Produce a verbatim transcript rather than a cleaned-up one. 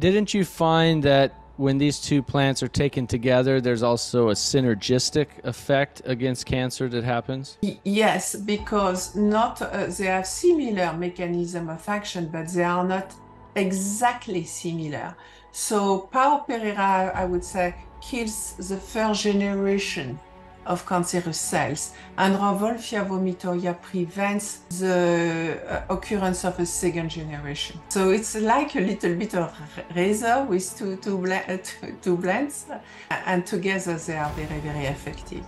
Didn't you find that when these two plants are taken together, there's also a synergistic effect against cancer that happens? Yes, because not uh, they have similar mechanism of action, but they are not exactly similar. So Pau Pereira, I would say, kills the first generation of cancerous cells, and Rauvolfia vomitoria prevents the uh, occurrence of a second generation. So it's like a little bit of razor with two, two, bl uh, two, two blends, and together they are very, very effective.